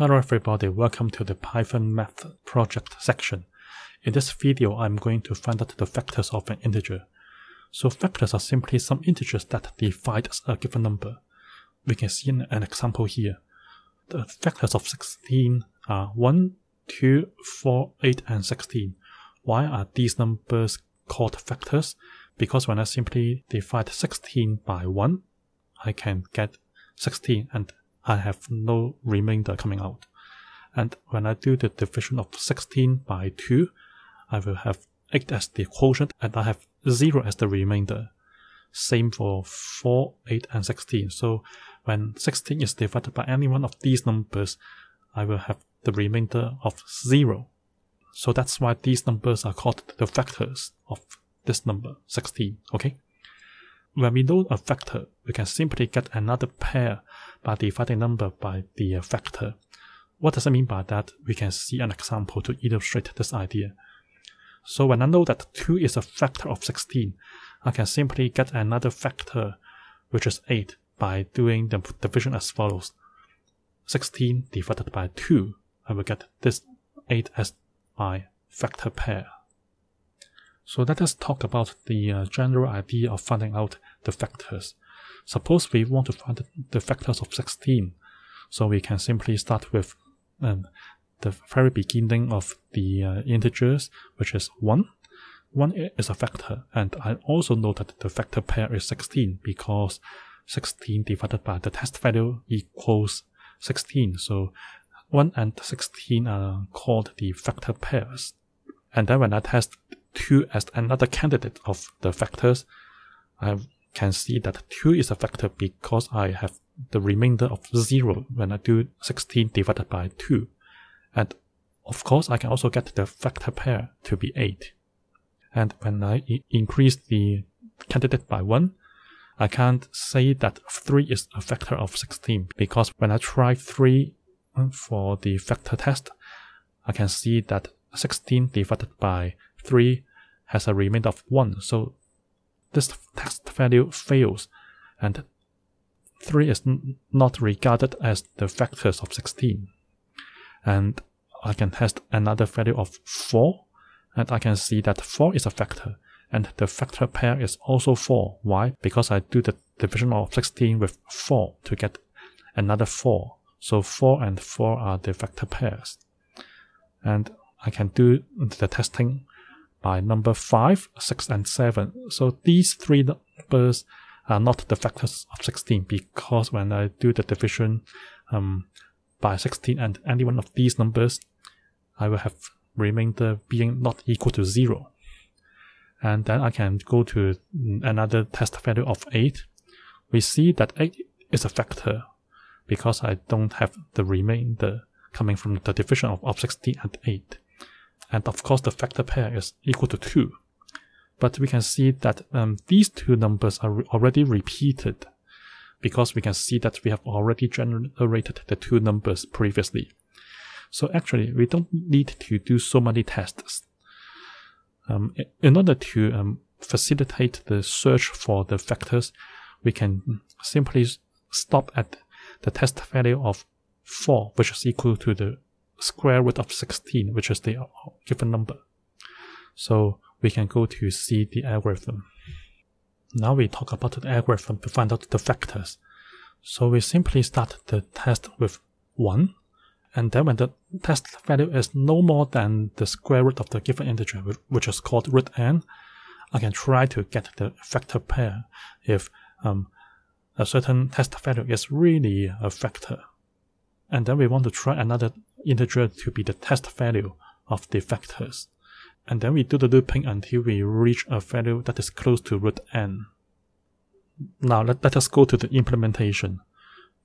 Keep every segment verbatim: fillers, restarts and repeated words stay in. Hello everybody, welcome to the Python math project section. In this video, I'm going to find out the factors of an integer. So factors are simply some integers that divide a given number. We can see an example here. The factors of sixteen are one, two, four, eight, and sixteen. Why are these numbers called factors? Because when I simply divide sixteen by one, I can get sixteen and I have no remainder coming out. And when I do the division of sixteen by two, I will have eight as the quotient and I have zero as the remainder. Same for four, eight and sixteen. So when sixteen is divided by any one of these numbers, I will have the remainder of zero. So that's why these numbers are called the factors of this number, sixteen, okay? When we know a factor, we can simply get another pair by dividing number by the factor. What does it mean by that? We can see an example to illustrate this idea. So when I know that two is a factor of sixteen, I can simply get another factor, which is eight, by doing the division as follows. sixteen divided by two, I will get this eight as my factor pair. So let us talk about the uh, general idea of finding out the factors. Suppose we want to find the factors of sixteen. So we can simply start with um, the very beginning of the uh, integers, which is one. one is a factor, and I also know that the factor pair is sixteen because sixteen divided by the test value equals sixteen. So one and sixteen are called the factor pairs. And then when I test two as another candidate of the factors, I can see that two is a factor because I have the remainder of zero when I do sixteen divided by two. And of course, I can also get the factor pair to be eight. And when I increase the candidate by one, I can't say that three is a factor of sixteen because when I try three for the factor test, I can see that sixteen divided by three has a remainder of one, so this test value fails, and three is not regarded as the factors of sixteen. And I can test another value of four, and I can see that four is a factor, and the factor pair is also four. Why? Because I do the division of sixteen with four to get another four. So four and four are the factor pairs. And I can do the testing by number five, six, and seven. So these three numbers are not the factors of sixteen because when I do the division um, by sixteen and any one of these numbers, I will have remainder being not equal to zero. And then I can go to another test value of eight. We see that eight is a factor because I don't have the remainder coming from the division of, of sixteen and eight. And of course, the factor pair is equal to two. But we can see that um, these two numbers are re already repeated because we can see that we have already generated the two numbers previously. So actually, we don't need to do so many tests. Um, in order to um, facilitate the search for the factors, we can simply stop at the test value of four, which is equal to the square root of sixteen, which is the given number. So we can go to see the algorithm. Now we talk about the algorithm to find out the factors. So we simply start the test with one, and then when the test value is no more than the square root of the given integer, which is called root n, I can try to get the factor pair if um, a certain test value is really a factor. And then we want to try another integer to be the test value of the factors. And then we do the looping until we reach a value that is close to root n. Now let, let us go to the implementation.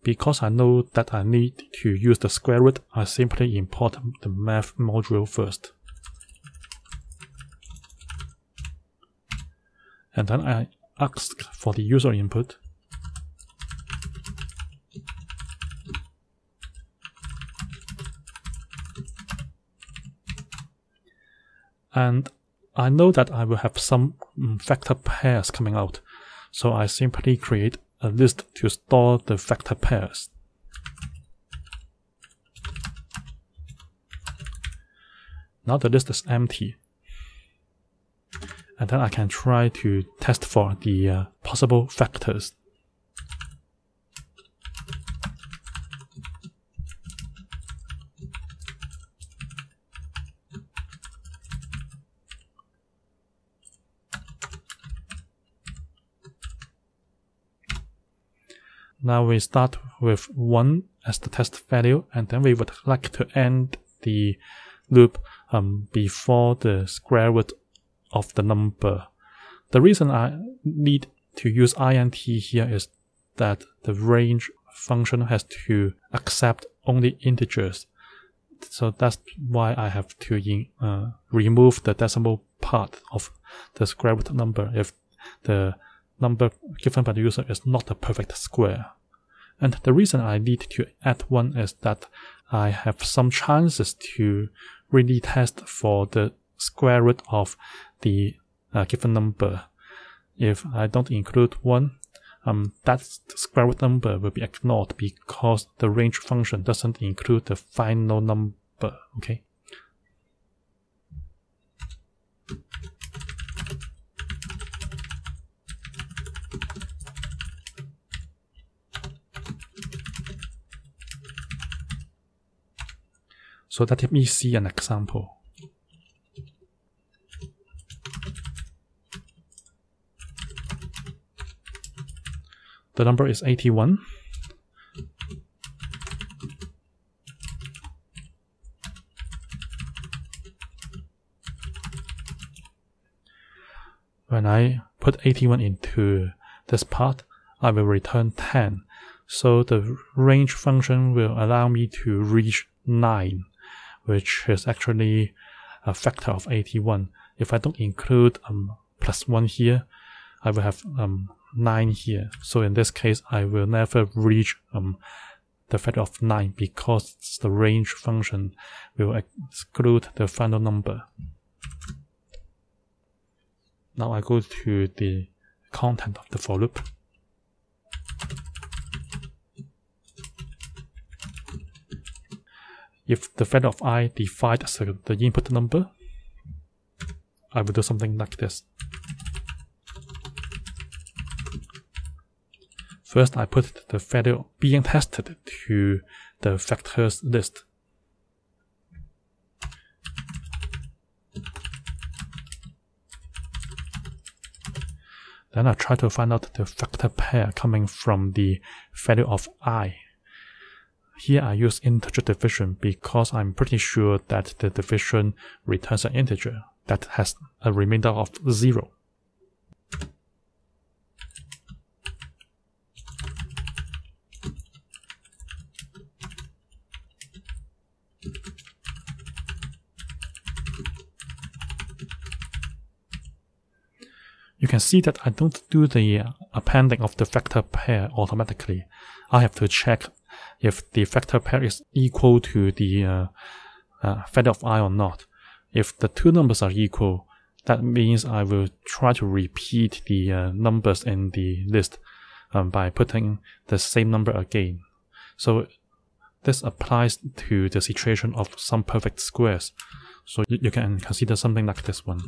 Because I know that I need to use the square root, I simply import the math module first. And then I ask for the user input. And I know that I will have some factor pairs coming out. So I simply create a list to store the factor pairs. Now the list is empty. And then I can try to test for the uh, possible factors. Now we start with one as the test value, and then we would like to end the loop um, before the square root of the number. The reason I need to use int here is that the range function has to accept only integers. So that's why I have to in, uh, remove the decimal part of the square root number if the number given by the user is not a perfect square. And the reason I need to add one is that I have some chances to really test for the square root of the uh, given number. If I don't include one, um, that square root number will be ignored because the range function doesn't include the final number, okay? So let me see an example. The number is eighty-one. When I put eighty-one into this part, I will return ten. So the range function will allow me to reach nine. Which is actually a factor of eighty-one. If I don't include um, plus one here, I will have um, nine here. So in this case, I will never reach um, the factor of nine because the range function will exclude the final number. Now I go to the content of the for loop. If the value of I divides the input number, I will do something like this. First, I put the value being tested to the factors list. Then I try to find out the factor pair coming from the value of I. Here I use integer division because I'm pretty sure that the division returns an integer that has a remainder of zero. You can see that I don't do the appending of the factor pair automatically. I have to check if the factor pair is equal to the uh, uh, value of I or not. If the two numbers are equal, that means I will try to repeat the uh, numbers in the list um, by putting the same number again. So this applies to the situation of some perfect squares. So you, you can consider something like this one.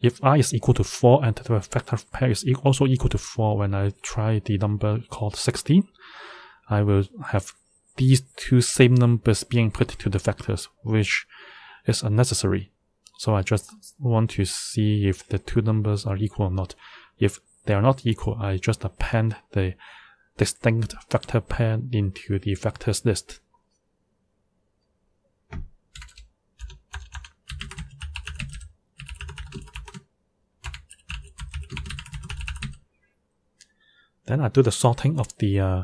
If I is equal to four and the factor pair is also equal to four, when I try the number called sixteen, I will have these two same numbers being put to the factors, which is unnecessary. So I just want to see if the two numbers are equal or not. If they are not equal, I just append the distinct factor pair into the factors list. Then I do the sorting of the uh,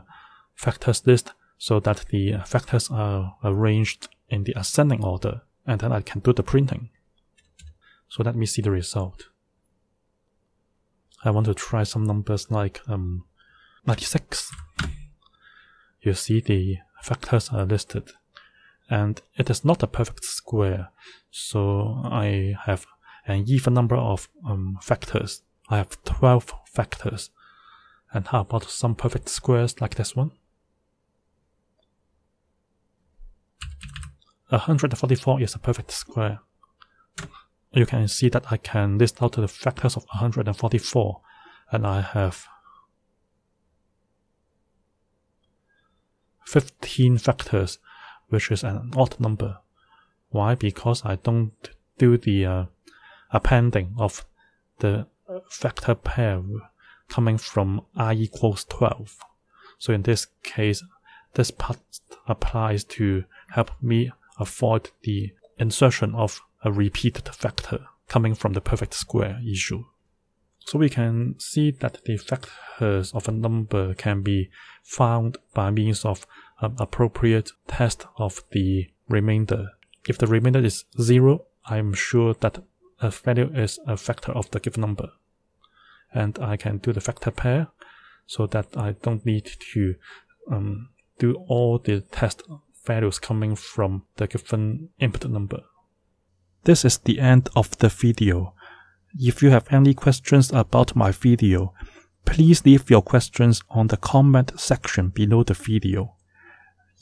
factors list so that the factors are arranged in the ascending order, and then I can do the printing. So let me see the result. I want to try some numbers like um, ninety-six. You see the factors are listed, and it is not a perfect square, so I have an even number of um, factors. I have twelve factors. And how about some perfect squares like this one? one hundred forty-four is a perfect square. You can see that I can list out the factors of one hundred forty-four, and I have fifteen factors, which is an odd number. Why? Because I don't do the uh, appending of the factor pair coming from I equals twelve. So in this case, this part applies to help me avoid the insertion of a repeated factor coming from the perfect square issue. So we can see that the factors of a number can be found by means of an appropriate test of the remainder. If the remainder is zero, I'm sure that a value is a factor of the given number. And I can do the factor pair so that I don't need to um, do all the test values coming from the given input number. This is the end of the video. If you have any questions about my video, please leave your questions on the comment section below the video.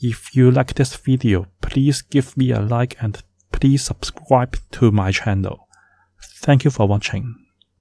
If you like this video, please give me a like and please subscribe to my channel. Thank you for watching.